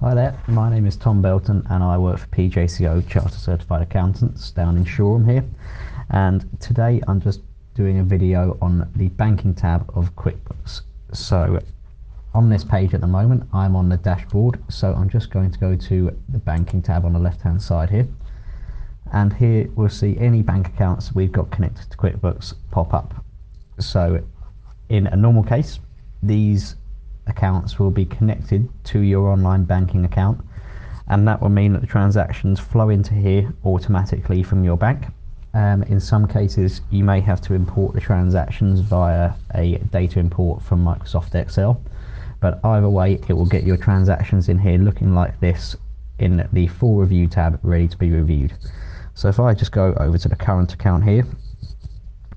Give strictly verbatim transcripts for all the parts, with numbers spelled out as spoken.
Hi there, my name is Tom Belton and I work for P J C O Chartered Certified Accountants down in Shoreham here, and today I'm just doing a video on the banking tab of QuickBooks. So on this page at the moment I'm on the dashboard, so I'm just going to go to the banking tab on the left hand side here, and here we'll see any bank accounts we've got connected to QuickBooks pop up. So in a normal case these accounts will be connected to your online banking account, and that will mean that the transactions flow into here automatically from your bank. Um, in some cases you may have to import the transactions via a data import from Microsoft Excel, but either way it will get your transactions in here looking like this in the full review tab, ready to be reviewed. So if I just go over to the current account here,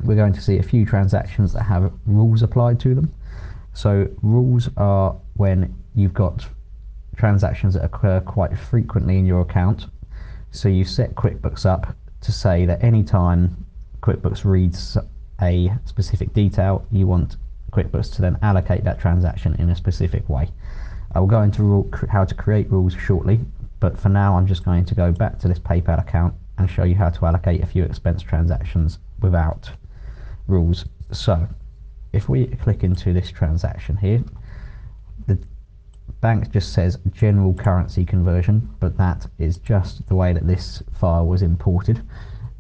we're going to see a few transactions that have rules applied to them. So rules are when you've got transactions that occur quite frequently in your account. So you set QuickBooks up to say that any time QuickBooks reads a specific detail, you want QuickBooks to then allocate that transaction in a specific way. I will go into how to create rules shortly, but for now I'm just going to go back to this PayPal account and show you how to allocate a few expense transactions without rules. So if we click into this transaction here, the bank just says general currency conversion, but that is just the way that this file was imported.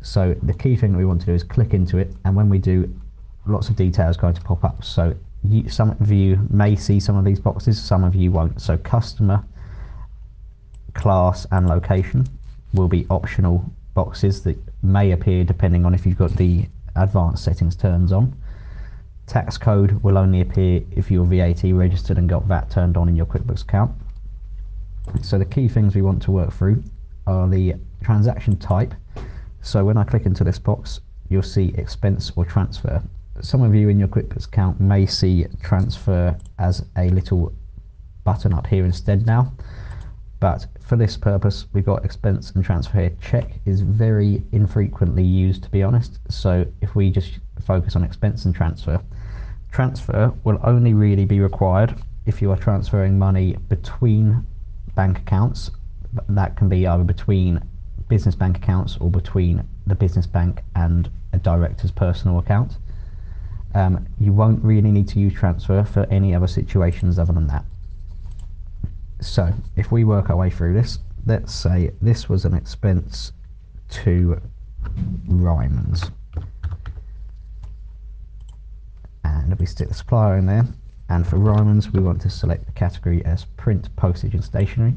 So the key thing that we want to do is click into it, and when we do, lots of details are going to pop up. So you, some of you may see some of these boxes, some of you won't. So customer, class and location will be optional boxes that may appear depending on if you've got the advanced settings turned on. Tax code will only appear if you're V A T registered and got V A T turned on in your QuickBooks account. So the key things we want to work through are the transaction type. So when I click into this box, you'll see expense or transfer. Some of you in your QuickBooks account may see transfer as a little button up here instead now. But for this purpose, we've got expense and transfer here. Check is very infrequently used, to be honest. So if we just focus on expense and transfer, transfer will only really be required if you are transferring money between bank accounts. That can be either between business bank accounts or between the business bank and a director's personal account. Um, you won't really need to use transfer for any other situations other than that. So if we work our way through this, let's say this was an expense to Ryman's, and we stick the supplier in there, and for Ryman's we want to select the category as print, postage and stationery.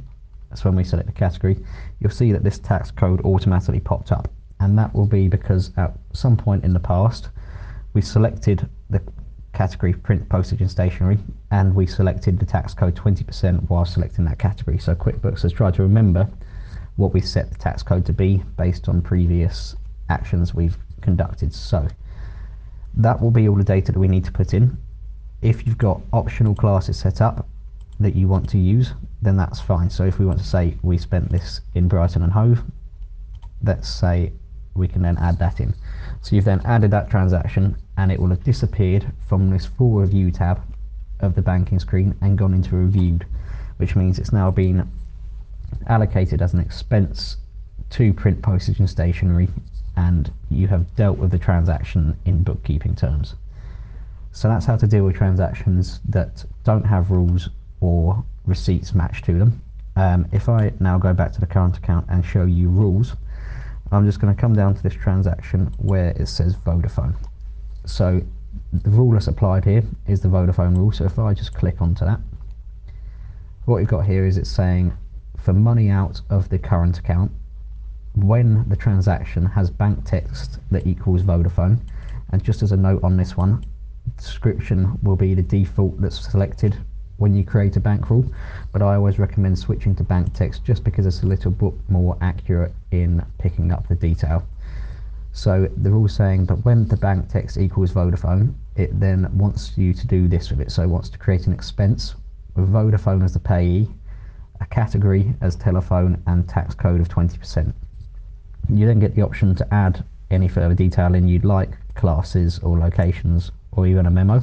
That's when we select the category, you'll see that this tax code automatically popped up, and that will be because at some point in the past we selected the category print, postage and stationery, and we selected the tax code twenty percent while selecting that category. So QuickBooks has tried to remember what we set the tax code to be based on previous actions we've conducted. So that will be all the data that we need to put in. If you've got optional classes set up that you want to use, then that's fine. So if we want to say we spent this in Brighton and Hove, let's say we can then add that in. So you've then added that transaction and it will have disappeared from this full review tab of the banking screen and gone into reviewed, which means it's now been allocated as an expense to print, postage and stationery, and you have dealt with the transaction in bookkeeping terms. So that's how to deal with transactions that don't have rules or receipts matched to them. Um, if I now go back to the current account and show you rules, I'm just going to come down to this transaction where it says Vodafone. So the rule that's applied here is the Vodafone rule. So if I just click onto that, what you've got here is it's saying for money out of the current account when the transaction has bank text that equals Vodafone. And just as a note on this one, description will be the default that's selected when you create a bank rule, but I always recommend switching to bank text just because it's a little bit more accurate in picking up the detail. So the rule's saying that when the bank text equals Vodafone, it then wants you to do this with it. So it wants to create an expense with Vodafone as the payee, a category as telephone, and tax code of twenty percent. You then get the option to add any further detail in you'd like, classes or locations or even a memo.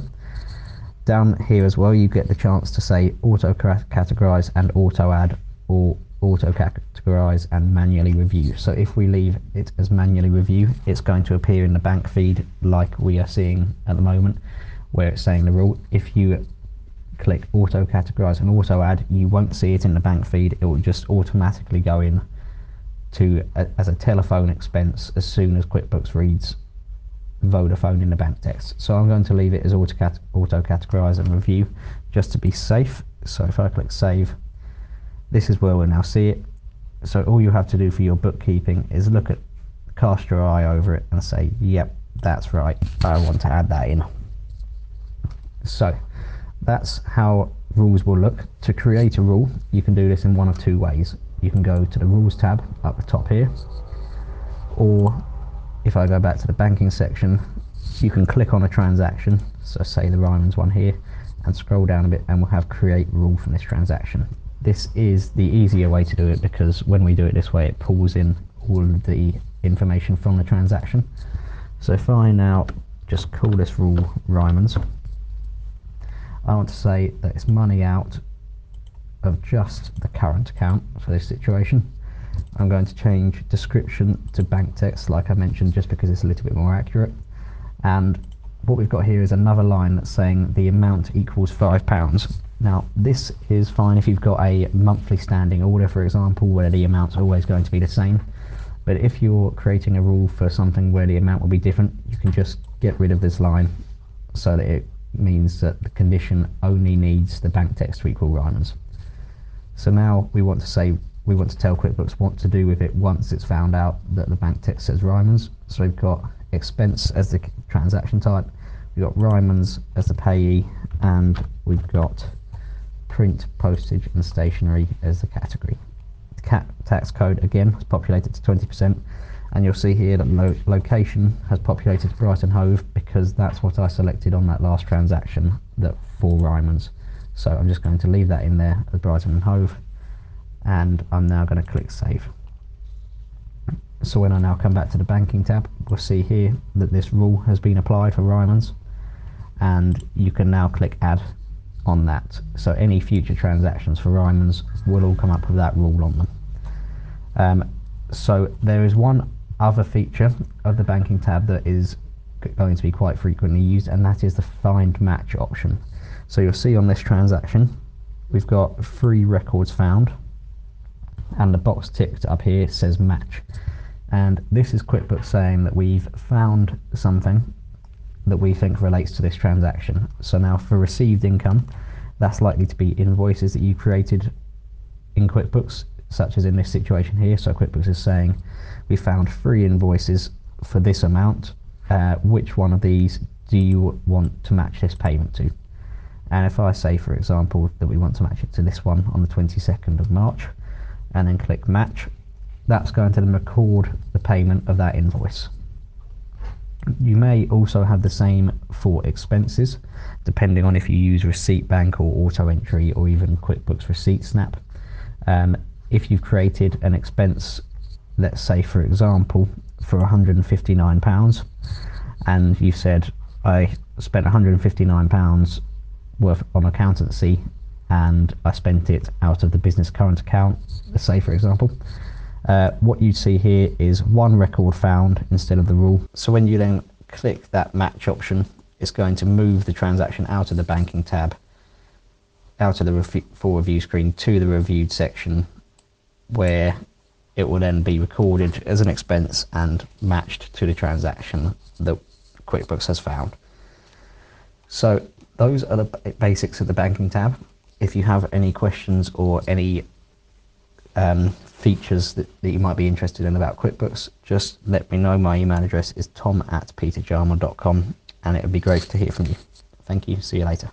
Down here as well you get the chance to say auto categorize and auto add or auto categorize and manually review. So if we leave it as manually review, it's going to appear in the bank feed like we are seeing at the moment, where it's saying the rule. If you click auto categorize and auto add, you won't see it in the bank feed. It will just automatically go in to a, as a telephone expense as soon as QuickBooks reads Vodafone in the bank text. So I'm going to leave it as auto, cat auto categorize and review just to be safe. So if I click save, this is where we'll now see it. So all you have to do for your bookkeeping is look at, cast your eye over it and say, yep, that's right, I want to add that in. So that's how rules will look. To create a rule, you can do this in one of two ways. You can go to the rules tab up the top here, or if I go back to the banking section, you can click on a transaction, so say the Ryman's one here, and scroll down a bit and we'll have create rule from this transaction. This is the easier way to do it, because when we do it this way, it pulls in all of the information from the transaction. So if I now just call this rule Ryman's, I want to say that it's money out of just the current account for this situation. I'm going to change description to bank text, like I mentioned, just because it's a little bit more accurate. And what we've got here is another line that's saying the amount equals five pounds. Now this is fine if you've got a monthly standing order, for example, where the amount's always going to be the same. But if you're creating a rule for something where the amount will be different, you can just get rid of this line so that it means that the condition only needs the bank text to equal Ryman's. So now we want to say we want to tell QuickBooks what to do with it once it's found out that the bank text says Ryman's. So we've got expense as the transaction type, we've got Ryman's as the payee, and we've got print, postage and stationery as the category. The cat tax code again is populated to twenty percent, and you'll see here that lo location has populated to Brighton and Hove because that's what I selected on that last transaction that for Ryman's. So I'm just going to leave that in there as Brighton and Hove, and I'm now going to click save. So when I now come back to the banking tab, we'll see here that this rule has been applied for Ryman's, and you can now click add on that, so any future transactions for Ryman's will all come up with that rule on them. Um, so there is one other feature of the banking tab that is going to be quite frequently used, and that is the find match option. So you'll see on this transaction we've got three records found, and the box ticked up here says match, and this is QuickBooks saying that we've found something that we think relates to this transaction. So now for received income, that's likely to be invoices that you created in QuickBooks, such as in this situation here. So QuickBooks is saying we found three invoices for this amount, uh, which one of these do you want to match this payment to? And if I say, for example, that we want to match it to this one on the twenty-second of March, and then click match, that's going to then record the payment of that invoice. You may also have the same for expenses, depending on if you use Receipt Bank or Auto Entry or even QuickBooks Receipt Snap. Um, if you've created an expense, let's say for example, for one hundred and fifty-nine pounds, and you said, I spent one hundred and fifty-nine pounds worth on accountancy, and I spent it out of the business current account, let's say for example, Uh, what you see here is one record found instead of the rule. So when you then click that match option, it's going to move the transaction out of the banking tab, out of the for review screen to the reviewed section, where it will then be recorded as an expense and matched to the transaction that QuickBooks has found. So those are the basics of the banking tab. If you have any questions or any um, features that, that you might be interested in about QuickBooks, just let me know. My email address is tom at peter jarman dot com, and it would be great to hear from you. Thank you. See you later.